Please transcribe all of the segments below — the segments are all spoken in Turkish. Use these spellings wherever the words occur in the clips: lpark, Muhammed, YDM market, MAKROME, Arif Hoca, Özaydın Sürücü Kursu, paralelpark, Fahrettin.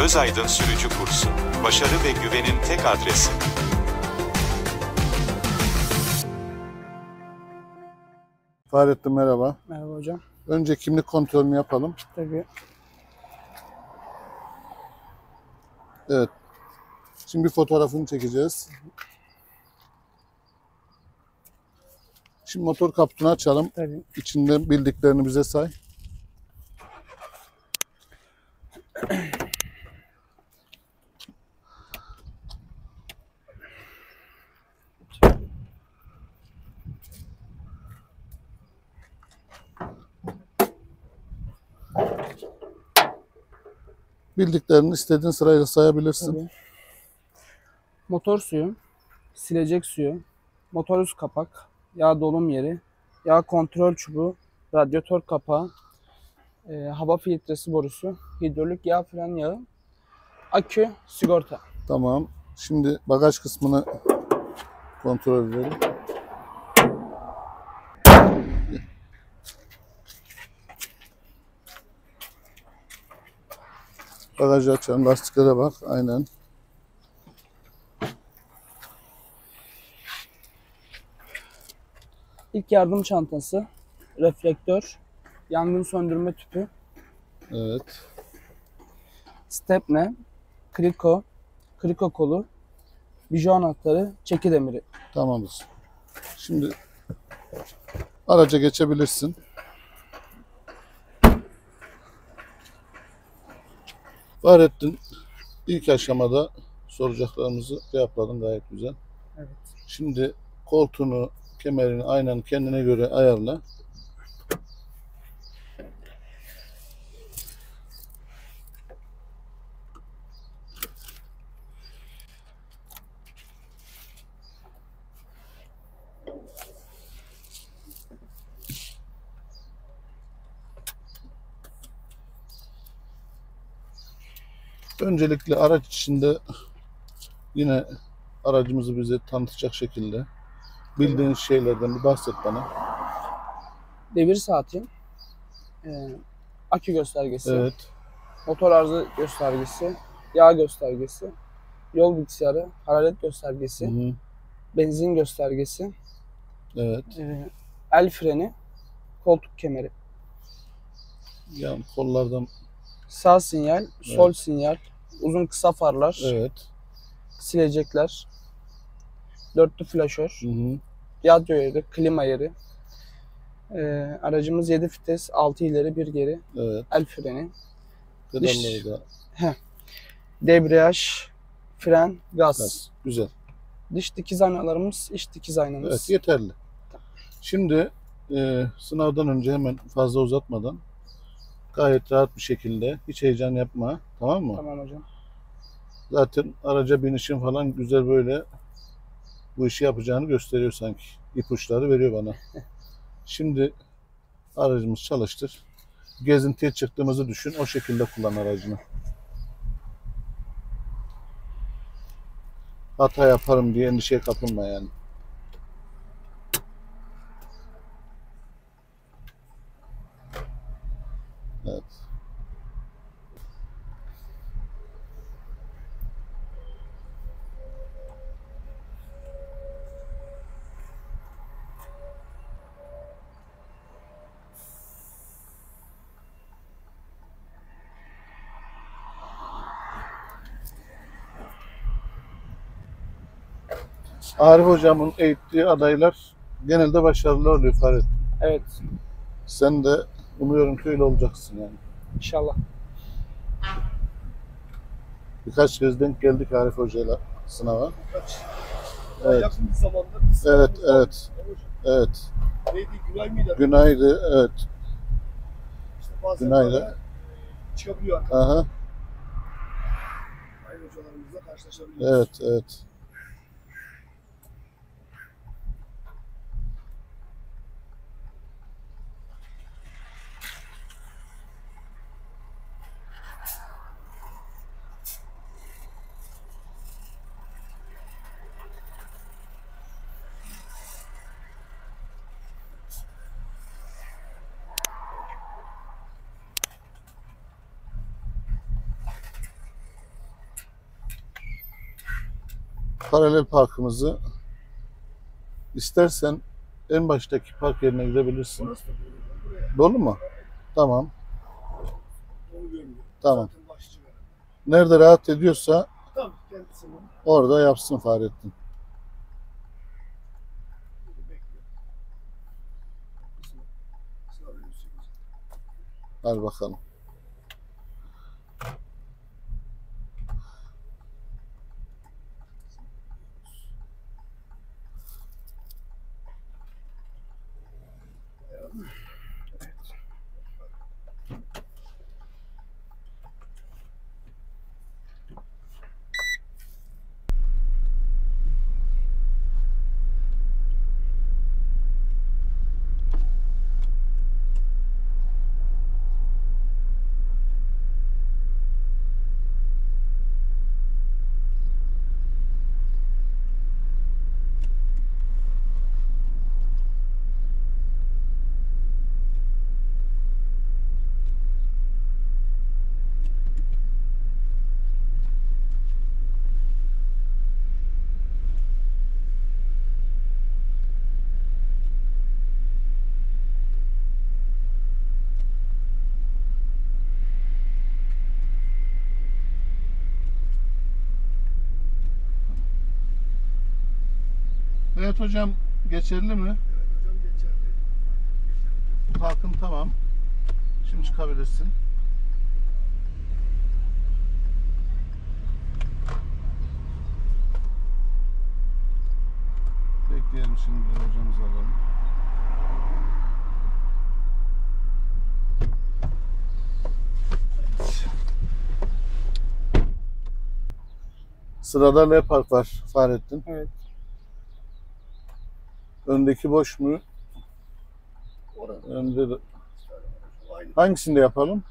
Özaydın Sürücü Kursu, başarı ve güvenin tek adresi. Fahrettin merhaba. Merhaba hocam. Önce kimlik kontrolünü yapalım. Tabii. Evet. Şimdi bir fotoğrafını çekeceğiz. Şimdi motor kaputunu açalım. Tabii. İçinde bildiklerini bize say. Bildiklerini istediğin sırayla sayabilirsin. Tabii. Motor suyu, silecek suyu, motor üst kapak, yağ dolum yeri, yağ kontrol çubuğu, radyatör kapağı, hava filtresi borusu, hidrolik yağ, fren yağı, akü, sigorta. Tamam. Şimdi bagaj kısmını kontrol edelim. Bagajı açalım, lastiklere bak, aynen. İlk yardım çantası, reflektör, yangın söndürme tüpü. Evet. Stepne, kriko kolu, bijo anahtarı, çeki demiri. Tamamdır. Şimdi araca geçebilirsin. Fahrettin, ilk aşamada soracaklarımızı cevapladın gayet güzel. Evet. Şimdi koltuğunu, kemerini aynen kendine göre ayarla. Öncelikle araç içinde yine aracımızı bize tanıtacak şekilde bildiğiniz şeylerden bir bahset bana. Devir saati, akü göstergesi, evet, motor arıza göstergesi, yağ göstergesi, yol bilgisayarı, hararet göstergesi, hı-hı, benzin göstergesi, evet, el freni, koltuk kemeri. Yani kollardan sağ sinyal, evet, sol sinyal, uzun kısa farlar, evet, silecekler, dörtlü flaşör, radyo yeri, klima yeri, aracımız 7 vites, 6 ileri 1 geri, evet, el freni, debriyaj, fren, gaz. Güzel. Dış dikiz aynalarımız, iç dikiz aynamız. Evet, yeterli. Tamam. Şimdi sınavdan önce hemen fazla uzatmadan gayet rahat bir şekilde, hiç heyecan yapma, tamam mı? Tamam hocam. Zaten araca binişin falan güzel böyle bu işi yapacağını gösteriyor sanki. İpuçları veriyor bana. Şimdi aracımız çalıştır. Gezintiye çıktığımızı düşün, o şekilde kullan aracını. Hata yaparım diye endişeye kapılma yani. Evet. Arif hocamın eğittiği adaylar genelde başarılı oluyor Fahrettin. Evet. Sen de umuyorum ki öyle olacaksın yani. İnşallah. Birkaç kez denk geldik Arif hocayla sınava. Evet. Yakın bir zamanda. Evet. Neydi? Günay mıydı? Günaydı, evet. İşte bazen Günay'da çıkabiliyor arkadaşlar. Aha. Aynı hocalarımızla karşılaşabiliyoruz. Evet. paralel parkımızı istersen en baştaki park yerine gidebilirsin. Dolu mu? Tamam. Tamam. Nerede rahat ediyorsa orada yapsın Fahrettin. Al bakalım. Evet hocam, geçerli mi? Evet hocam, geçerli. Parkın tamam. Şimdi çıkabilirsin. Bekleyelim şimdi hocamızı alalım. Evet. Sırada ne park var Fahrettin? Evet. Öndeki boş mu? Önde de... Hangisinde yapalım?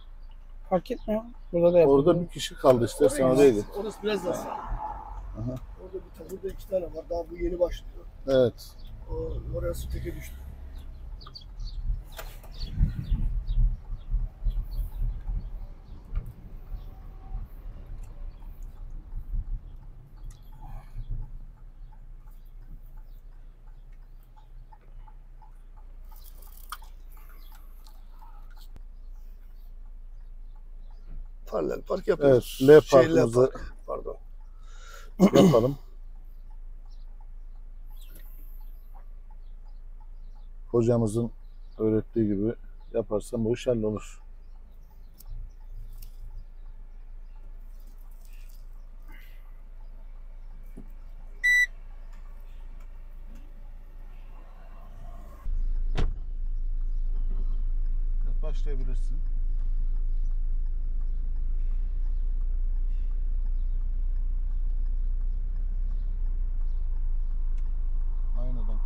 Fark etmiyor. Burada da yapalım. Orada bir kişi kaldı işte, sana değdi. Orası biraz daha sağ. Aha. Burada iki tane var. Daha bu yeni başlıyor. Evet. Orası teke düştü. Paralel park yapıyoruz. Evet, L parkımızı pardon. Yapalım. Hocamızın öğrettiği gibi yaparsan bu iş hallolur. Başlayabilirsin.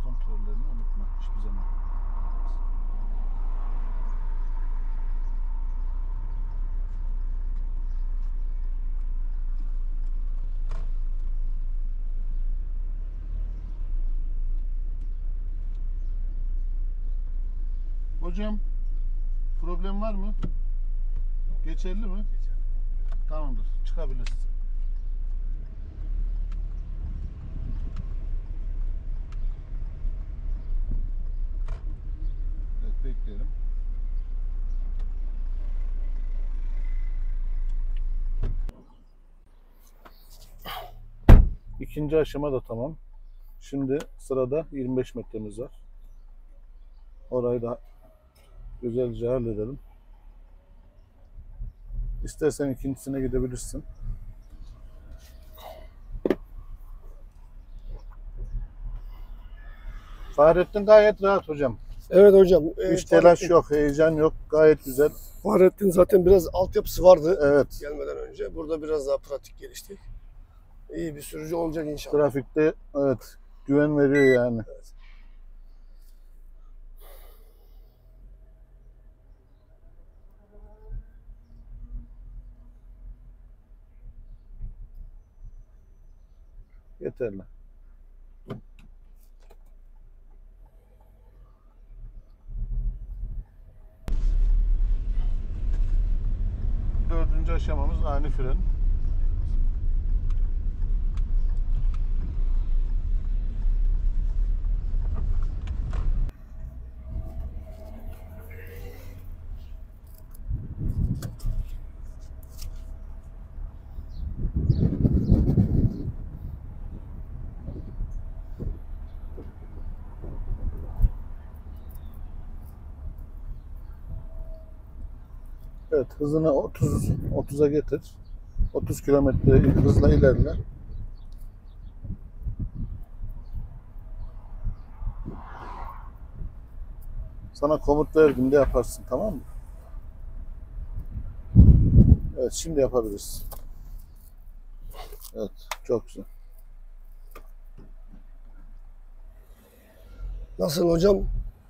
Kontrollerini unutma hiçbir zaman. Hocam, problem var mı? Geçerli mi? Geçerli. Tamamdır, çıkabilirsin. Bekleyelim. İkinci aşama da tamam. Şimdi sırada 25 metremiz var. Orayı da güzelce halledelim. İstersen ikincisine gidebilirsin. Fahrettin gayet rahat hocam. Evet hocam. Hiç telaş yok, heyecan yok. Gayet güzel. Fahrettin zaten biraz altyapısı vardı. Evet. Gelmeden önce. Burada biraz daha pratik geliştik. İyi bir sürücü olacak inşallah. Trafikte evet. Güven veriyor yani. Evet. Yeterli. Dördüncü aşamamız ani fren. Evet, hızını 30'a getir. 30 kilometre hızla ilerle. Sana komut verdiğimde yaparsın, tamam mı? Evet, şimdi yapabiliriz. Evet, çok güzel. Nasıl hocam?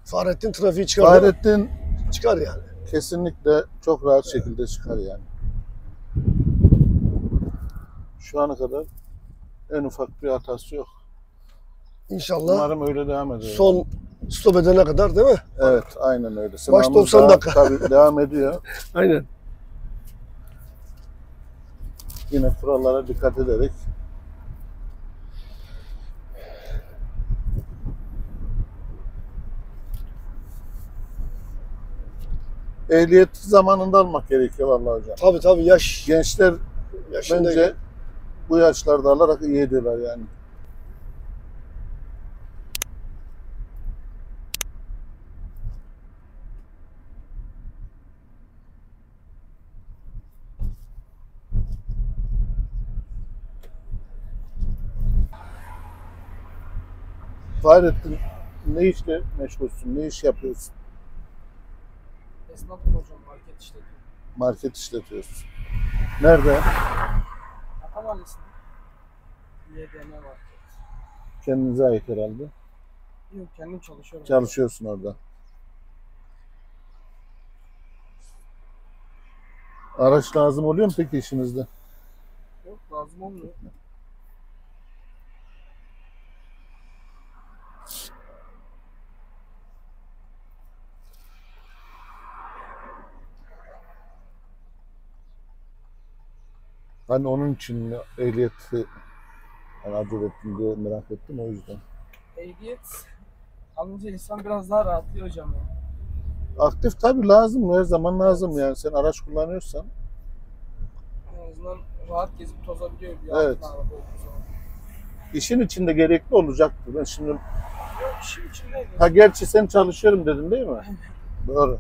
Fahrettin trafiği çıkar. Fahrettin çıkar yani. Kesinlikle çok rahat şekilde çıkar yani. Şu ana kadar en ufak bir hatası yok. İnşallah. Umarım öyle devam eder. Son stop edene kadar değil mi? Evet, aynen öyle. Baş 90 dakika. Tabii devam ediyor. Aynen. Yine kurallara dikkat ederek. Ehliyet zamanında almak gerekiyor vallahi hocam. Tabii tabii, yaş. Gençler yaşında bence bu yaşlarda alarak iyi ediyorlar yani. Fahrettin, ne işle meşgulsün, ne iş yapıyorsun? Esnafım hocam, market işletiyorum. Market işletiyorsun. Nerede? Atamahallesi'nde. YDM market. Kendinize ait herhalde. Yok, kendim çalışıyorum. Çalışıyorsun orada. Araç lazım oluyor mu peki işinizde? Yok, lazım olmuyor. Hani onun için ehliyeti yani acele ettim diye merak ettim, o yüzden. Ehliyet alınca insan biraz daha rahatlıyor hocam yani. Aktif tabii, lazım, her zaman lazım evet. Yani sen araç kullanıyorsan. En azından rahat gezip tozabiliyor bir evet. İşin içinde gerekli olacaktır. Ben şimdi... Yok, işin içindeydi. Ha gerçi sen çalışıyorum dedin değil mi? Doğru.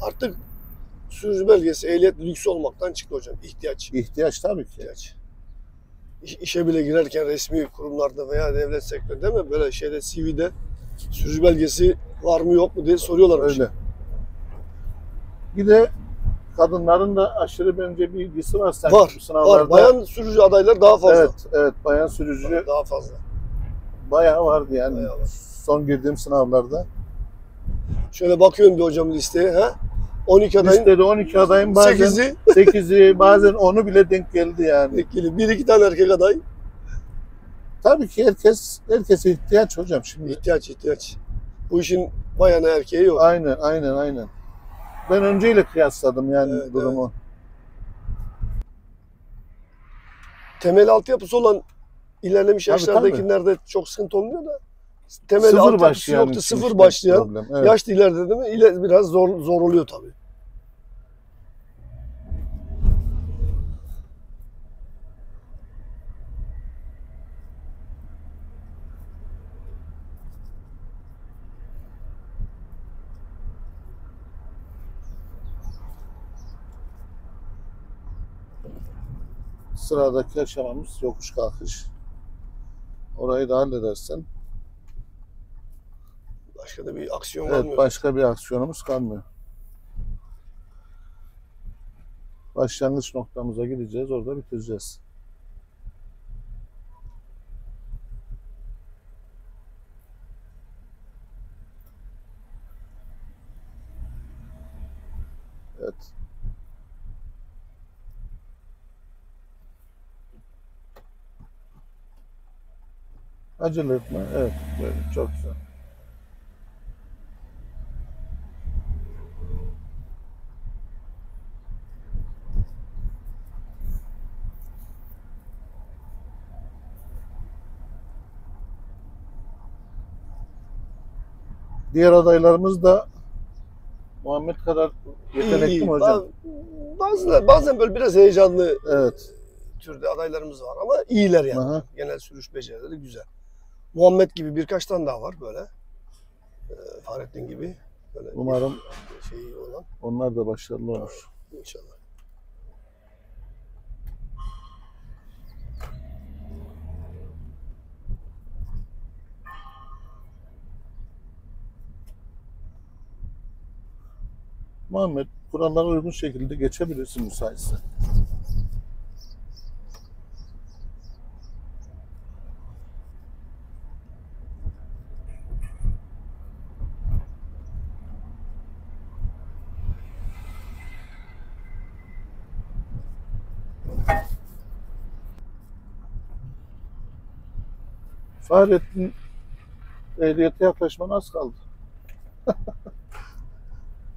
Artık sürücü belgesi, ehliyet lüks olmaktan çıktı hocam. İhtiyaç. İhtiyaç tabii ki. İhtiyaç. İşe bile girerken resmi kurumlarda veya devlet sektöründe değil mi? Böyle şeyde CV'de sürücü belgesi var mı yok mu diye soruyorlar. Öyle. Şey. Bir de kadınların da aşırı bence bir ilgisi var. Sanki var. Sınavlarda... Var. Bayan sürücü adayları daha fazla. Evet. Evet. Bayan sürücü daha fazla. Bayağı vardı yani. Bayağı var. Son girdiğim sınavlarda. Şöyle bakıyorum bir hocam listeye. He? 12 adayım. Listede 12 adayım, bazen 8'i bazen 10'u bile denk geldi yani. Denk geliyor. 1-2 tane erkek aday. Tabii ki herkese ihtiyaç hocam şimdi. İhtiyaç. Bu işin bayana erkeği yok. Aynen. Ben önceyle kıyasladım yani evet, durumu. Evet. Temel altyapısı olan ilerlemiş yaşlardakilerde çok sıkıntı olmuyor da. Temel sıfır başlayan, yoktu, sıfır başlayan evet. Yaşlı ileride değil mi? Biraz zor oluyor tabii. Sıradaki aşamamız yokuş kalkış. Orayı da halledersen. Başka da bir aksiyon kalmıyor. Evet, başka bir aksiyonumuz kalmıyor. Başlangıç noktamıza gideceğiz, orada bitireceğiz. Evet. Acele etme. Evet, böyle çok güzel. Diğer adaylarımız da Muhammed kadar yetenekli mi hocam? Bazen böyle biraz heyecanlı evet. Türde adaylarımız var ama iyiler yani. Aha. Genel sürüş becerileri güzel. Muhammed gibi birkaç tane daha var böyle. Fahrettin gibi. Böyle umarım şeyi olan. Onlar da başarılı olur. İnşallah. Muhammed, kurallara uygun şekilde geçebilirsin müsaitse. Fahrettin, ehliyete yaklaşmana az kaldı.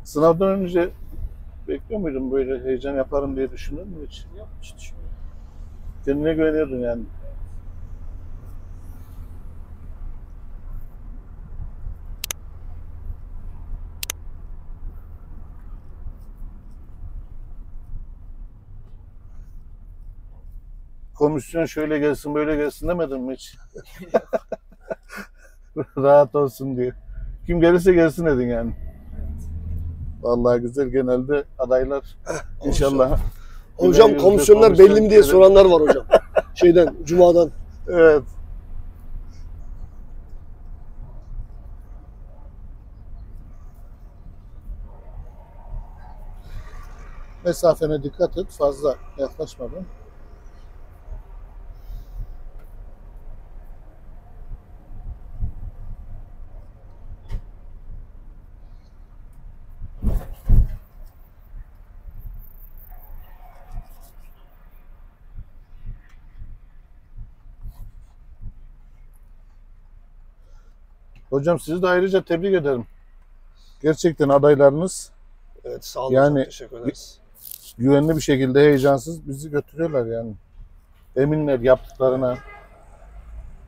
Sınavdan önce bekliyor muydun böyle heyecan yaparım diye düşündün mü hiç? Yok, hiç düşünmüyorum. Kendine güveniyordun yani. Komisyon şöyle gelsin böyle gelsin demedin mi hiç? Rahat olsun diye. Kim gelirse gelsin dedin yani. Vallahi güzel, genelde adaylar inşallah. Hocam komisyonlar belli mi diye soranlar var hocam. Şeyden, cumadan. Evet. Mesafene dikkat et, fazla yaklaşmadan. Hocam sizi de ayrıca tebrik ederim. Gerçekten adaylarınız. Evet, sağ olun. Yani teşekkür ederiz. Güvenli bir şekilde, heyecansız bizi götürüyorlar yani. Eminler yaptıklarına.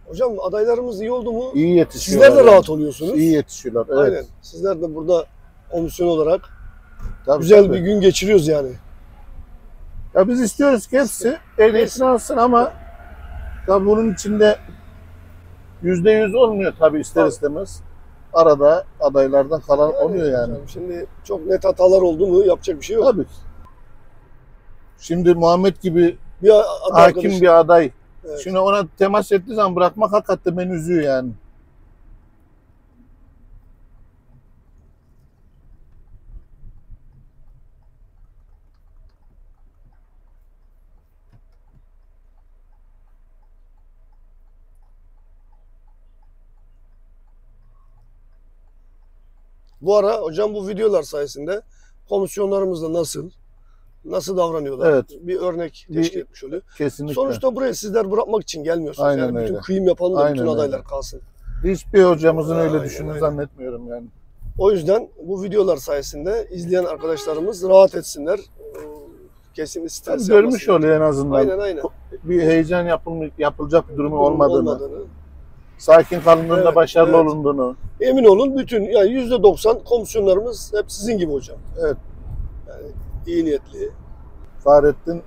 Hocam adaylarımız iyi oldu mu? İyi yetişiyorlar. Sizler de yani rahat oluyorsunuz. İyi yetişiyorlar. Evet. Aynen. Sizler de burada komisyon olarak tabii, güzel tabii bir gün geçiriyoruz yani. Ya biz istiyoruz ki hepsi ehliyetini alsın ama tabii bunun içinde %100 olmuyor tabii ister istemez. Arada adaylardan kalan yani, oluyor yani. Şimdi çok net hatalar oldu mu yapacak bir şey yok. Tabii. Şimdi Muhammed gibi bir hakim bir aday. Evet. Şimdi ona temas ettiği zaman bırakmak hakikaten beni üzüyor yani. Bu ara hocam bu videolar sayesinde komisyonlarımızda nasıl davranıyorlar, evet, bir örnek teşkil etmiş oluyor. Kesinlikle. Sonuçta buraya sizler bırakmak için gelmiyorsunuz. Aynen yani, bütün kıyım yapan da bütün adaylar kalsın. Hiçbir hocamızın öyle düşündüğünü zannetmiyorum yani. O yüzden bu videolar sayesinde izleyen arkadaşlarımız rahat etsinler. Kesin stres görmüş oluyor en azından. Aynen. Bir heyecan yapılacak bir durumu olmadığını. Sakin kalındığında başarılı olunduğunu. Emin olun bütün yani %90 komisyonlarımız hep sizin gibi hocam. Evet. Yani iyi niyetli. Fahrettin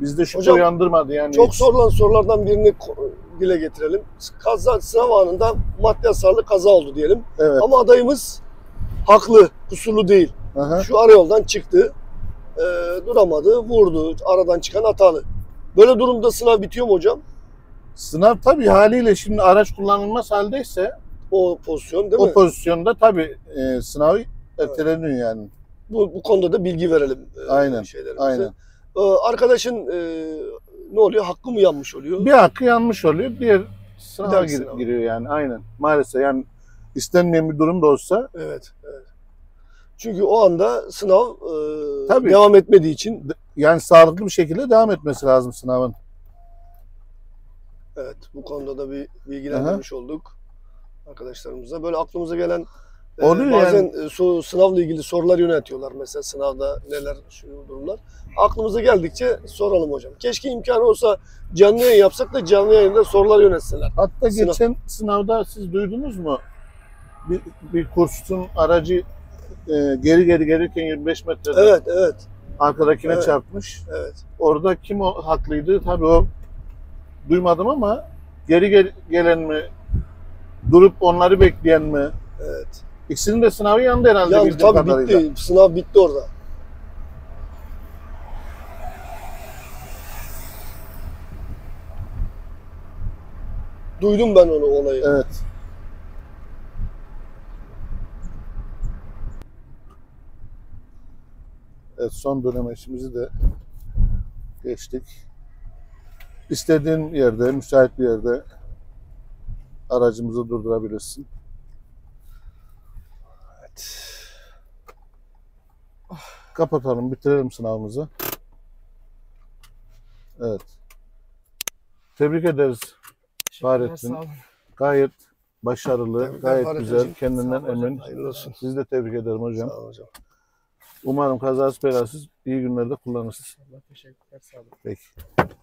bizde şüphe uyandırmadı yani. Çok sorulan sorulardan birini dile getirelim. Kaza, sınav anında maddi hasarlı kaza oldu diyelim. Evet. Ama adayımız haklı, kusurlu değil. Aha. Şu arayoldan çıktı, duramadı, vurdu. Aradan çıkan hatalı. Böyle durumda sınav bitiyor mu hocam? Sınav tabii haliyle şimdi araç kullanılmaz haldeyse o pozisyon değil mi? O pozisyonda tabii sınav erteleniyor yani. Bu konuda da bilgi verelim. Aynen. Arkadaşın ne oluyor? Hakkı mı yanmış oluyor? Bir hakkı yanmış oluyor. Diğer sınava giriyor yani. Aynen. Maalesef yani istenmeyen bir durum da olsa. Evet. Çünkü o anda sınav devam etmediği için. Yani sağlıklı bir şekilde devam etmesi lazım sınavın. Evet, bu konuda da bir bilgilendirmiş olduk arkadaşlarımıza. Böyle aklımıza gelen bazen sınavla ilgili sorular yöneltiyorlar. Mesela sınavda neler, şu durumlar. Aklımıza geldikçe soralım hocam. Keşke imkanı olsa canlı yayın yapsak da canlı yayında sorular yönetsinler. Hatta geçen sınavda siz duydunuz mu? Bir kursun aracı geri gelirken 25 metrede arkadakine çarpmış. Evet. Orada kim haklıydı? Tabii o duymadım ama geri gelen mi durup onları bekleyen mi? Evet. İkisinin de sınavı yandı herhalde. Ya tabii bitti. Sınav bitti orada. Duydum ben onu, olayı. Evet. Evet, son dönem işimizi de geçtik. İstediğin yerde, müsait bir yerde aracımızı durdurabilirsin. Evet. Kapatalım, bitirelim sınavımızı. Evet. Tebrik ederiz Fahrettin. Gayet başarılı, gayet güzel, kendinden emin. Sizi de tebrik ederim hocam. Sağ olun hocam. Umarım kazasız belasız iyi günlerde kullanırsınız. Teşekkürler, sağ olun. Peki.